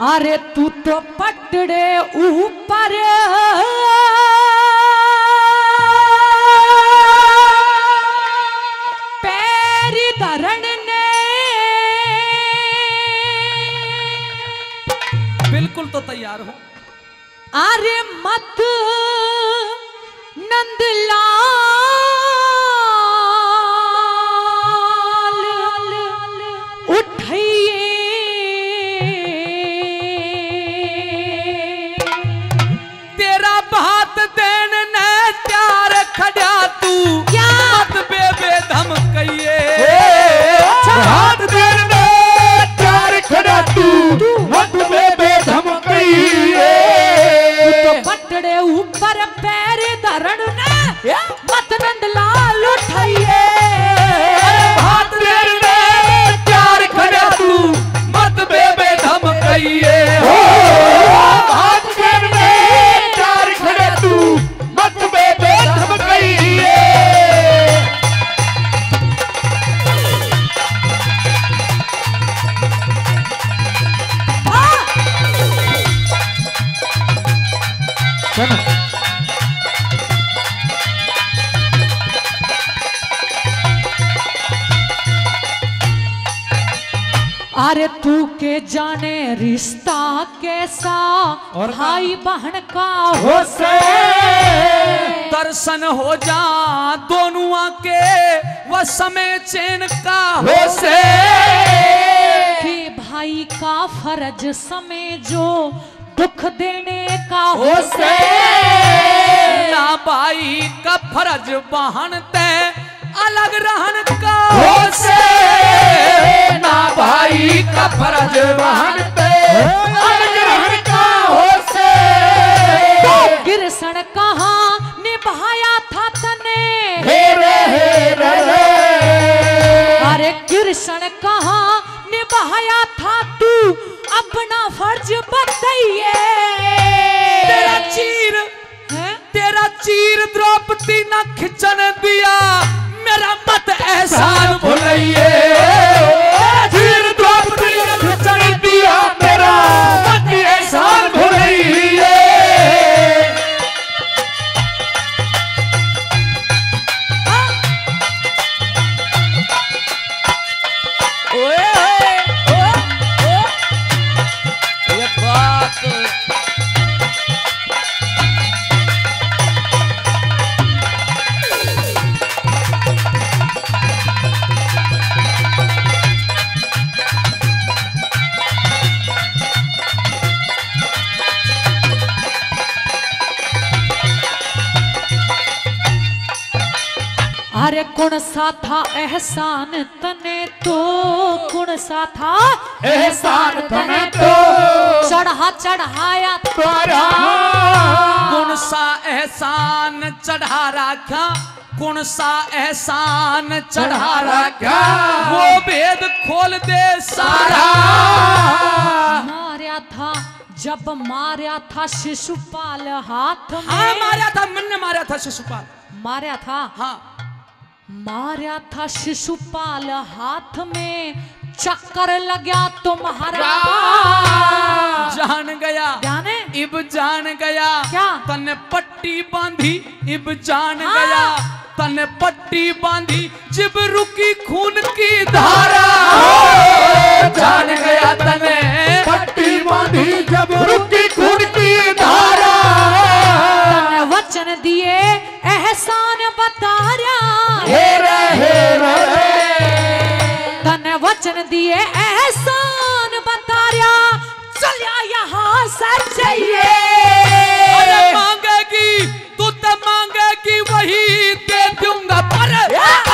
अरे तू तो पटड़े ऊपर पैर धरण ने बिल्कुल तो तैयार हो। अरे मत नंदला अरे तू के जाने रिश्ता कैसा और भाई बहन का हो से दर्शन हो जा दोनुआ के वह समय चैन का हो से कि भाई का फर्ज समय जो दुख देने का हो से ना भाई का फर्ज बहन तय अलग रहन का हो से ना भाई का फर्ज बहन पे अलग रहन का हो से। कृष्ण कहाँ निभाया था तने अरे कृष्ण कहाँ निभाया था तू अपना फर्ज बताइए। तेरा चीर द्रौपदी न खिंचन दिया मेरा मत एहसान भुलाइए। चीर द्रौपदी न खिंचन दिया मेरा मत एहसान भुलाइए। अरे कौन सा था एहसान तने तो कौन सा था एहसान तने तो चढ़ाया तोरा कौन सा एहसान चढ़ा रखा कौन सा एहसान चढ़ा रखा वो भेद खोल दे सारा। मारा था जब मारा था शिशुपाल हाथ में हाँ मारा था मैंने मारा था शिशुपाल मारा था हाँ मारा था शिशुपाल हाथ में चक्कर लगा तो महाराज जान गया जाने इब जान गया क्या तने पट्टी बांधी इब जान हाँ। गया तने पट्टी बांधी जिब रुकी खून की धारा जान गया तने पट्टी बांधी जब रुकी खून की धारा। तने वचन दिए एहसान बता तने वचन दिए एहसान बताया चलिया यहाँ सच चाहिए। अरे मांगेगी तू तो मांगेगी वही दे दूंगा पर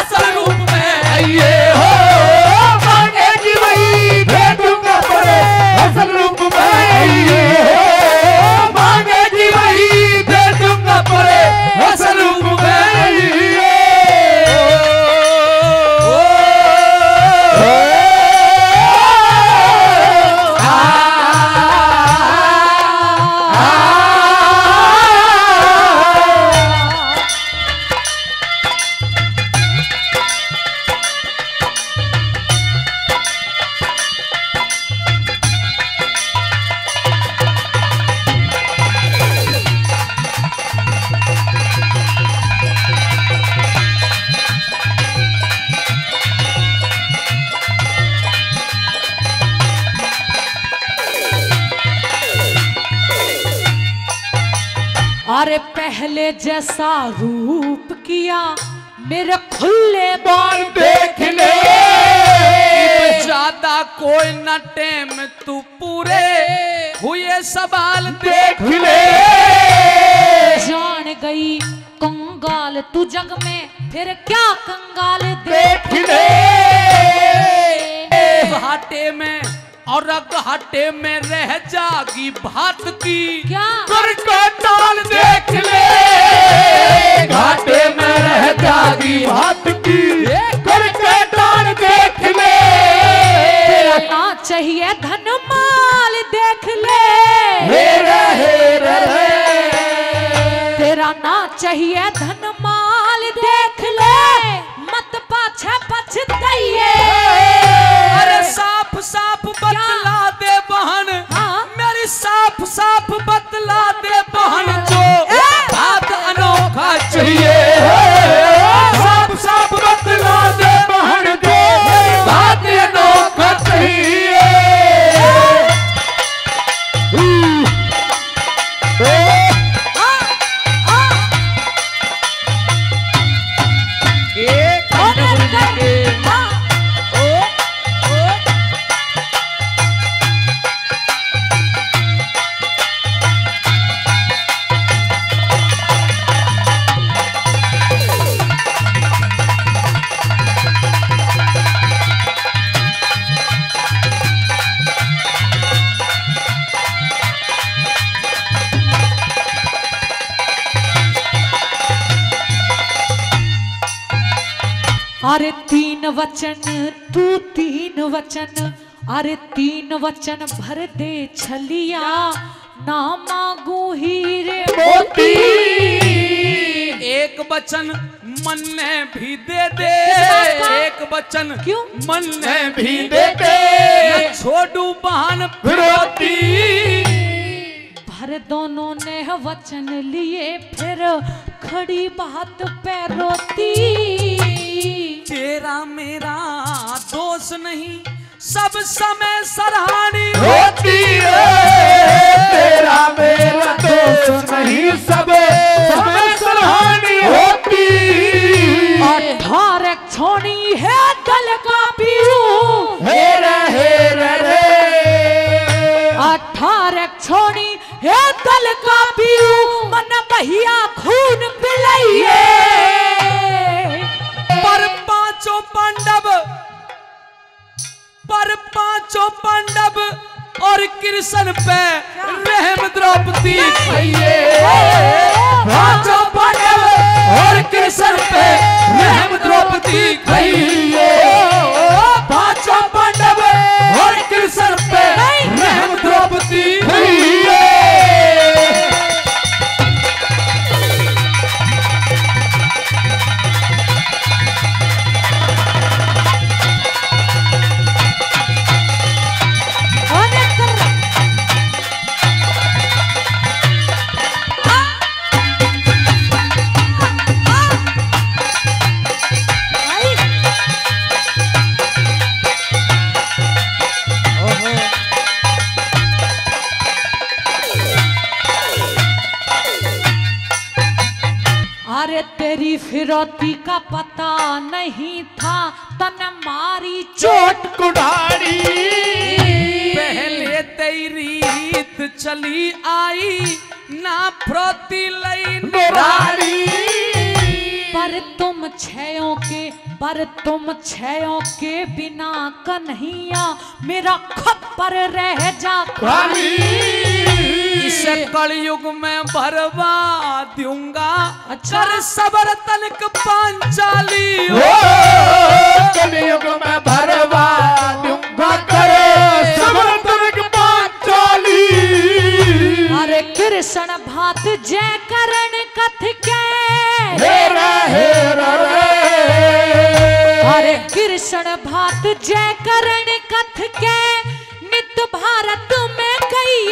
असल रूप में ये हो मांगेगी वही दे दूंगा पर असल रूप में ये हो मांगेगी वही दे दूंगा पर असल रूप में। और पहले जैसा रूप किया मेरे खुले बाल देख ले। ज्यादा कोई न टेम तू पूरे हुए सवाल देख ले। जान गई कंगाल तू जग में फिर क्या कंगाल देख ले। घाटे में और घाटे में रह जागी भात की क्या कर का ताल देख ले। घाटे में रह जागी भात की कर का ताल देख ले। ना चाहिए धन माल देख ले। हेरा हेरा तेरा ना चाहिए धन माल देख ले। मत पाछे पछताइए। अरे साफ साफ बतला दे बहन। हाँ? मेरी साफ साफ बतला दे बहन जो बात अनोखा चाहिए। साफ साफ बतला दे बहन जो बात अनोखा चाहिए। अरे तीन वचन तू तीन वचन। अरे तीन वचन भर दे छलिया ना मांगू हीरे मोती। एक वचन मन ने भी दे दे। एक वचन क्यों मन ने भी दे दे। छोड़ू बहन फिरौती। भर दोनों ने वचन लिए फिर खड़ी बात पे रोती। तेरा मेरा दोष नहीं सब समय सराहनी होती है। तेरा मेरा दोष नहीं सब समय सराहनी होती। अठारह छोड़ी है दल का पीरू। हेरा हेरा रे अठारह छोड़ी है दल का पीरू। मन बहिया खून पिलाइए। पर पांचों पांडव और कृष्ण पे रहम द्रौपदी चाहिए। पांचों पांडव और कृष्ण पे रहम द्रौपदी चाहिए। पांचों पांडव और कृष्ण पे रहम द्रौपदी चाहिए। तेरी फिरौती का पता नहीं था तन मारी चोट कुठारी। पहले तेरी रीत चली आई ना फ्रोती लई निरारी। पर तुम छयों के बिना कन्हैया मेरा खप्पर रह जा खाली। इसे कलयुग में भरवा दूंगा चर सबर तनक पांचाली। कलयुग में भरवा दूंगा चर सबर तनक पांचाली। अरे कृष्ण भात जय करण कथ के। हेरा हेरा अरे कृष्ण भात जय करण कथ के। नित भारत में कई